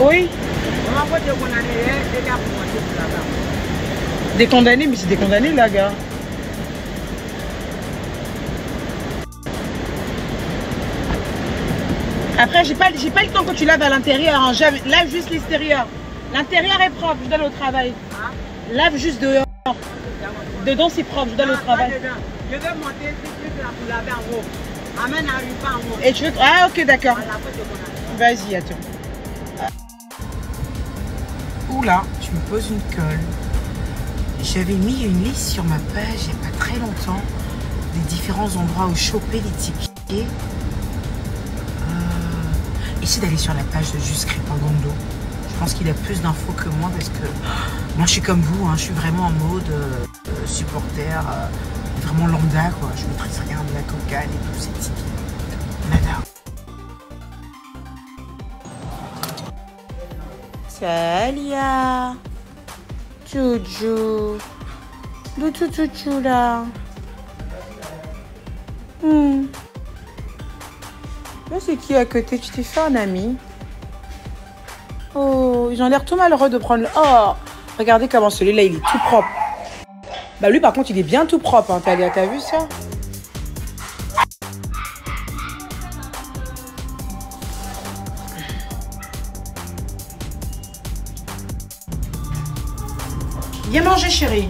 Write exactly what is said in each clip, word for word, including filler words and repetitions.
Oui. Des condamnés, mais c'est des condamnés là, gars. Après, j'ai pas, j'ai pas le temps que tu laves à l'intérieur, hein. Lave juste l'extérieur. L'intérieur est propre, je dois aller au travail. Hein? Lave juste dehors. Dedans c'est propre, je dois aller au travail. Je vais monter ce truc là pour laver en haut. Amène n'arrive pas en haut. Et tu veux... Ah ok, d'accord. Vas-y, attends. Oula, tu me poses une colle. J'avais mis une liste sur ma page il n'y a pas très longtemps des différents endroits où choper les tickets. Euh... Essaye d'aller sur la page de Juste Crépagando. Je pense qu'il a plus d'infos que moi parce que moi je suis comme vous, hein, je suis vraiment en mode euh, supporter, euh, vraiment lambda quoi. Je ne maîtrise rien de la coca et tout, ces tickets. Nada. Salia, Joujou, le toutou là. Hmm. Là c'est qui à côté? Tu t'es fait un ami? Oh, ils ont l'air tout malheureux de prendre le... Oh, regardez comment celui-là, il est tout propre. Bah lui, par contre, il est bien tout propre, hein, Talia, t'as vu ça? Viens manger, chérie.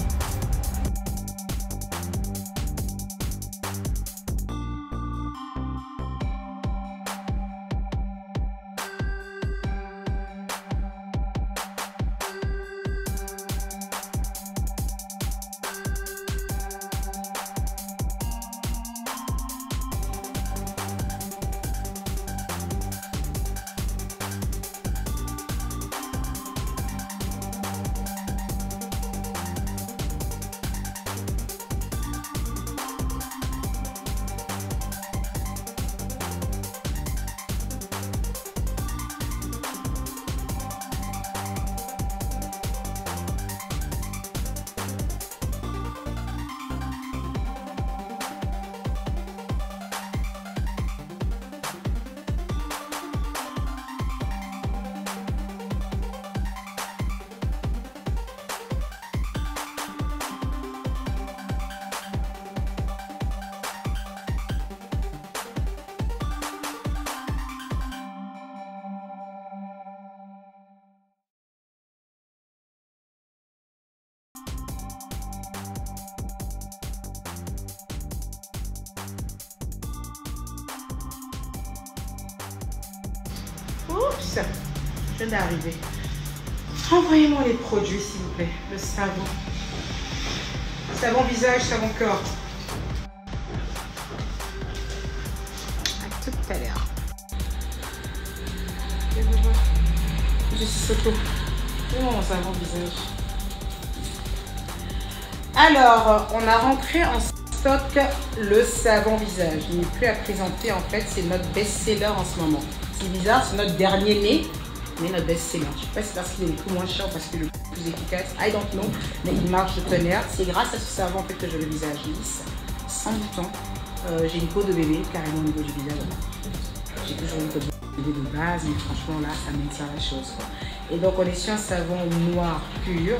Oups, je viens d'arriver. Envoyez-moi les produits, s'il vous plaît. Le savon. Savon visage, savon corps. À tout à l'heure. Je suis Soto. Où mon savon visage? Alors, on a rentré en stock le savon visage. Il n'est plus à présenter, en fait. C'est notre best-seller en ce moment. C'est bizarre, c'est notre dernier né, mais notre best-seller. Je ne sais pas si c'est parce qu'il est le plus moins cher ou parce qu'il est le plus efficace. I don't know, mais il marche de tonnerre. C'est grâce à ce savon en fait, que j'ai le visage lisse, sans bouton. Euh, j'ai une peau de bébé, carrément au niveau du visage. J'ai toujours une peau de bébé de base, mais franchement là, ça maintient la chose. Quoi. Et donc on est sur un savon noir pur.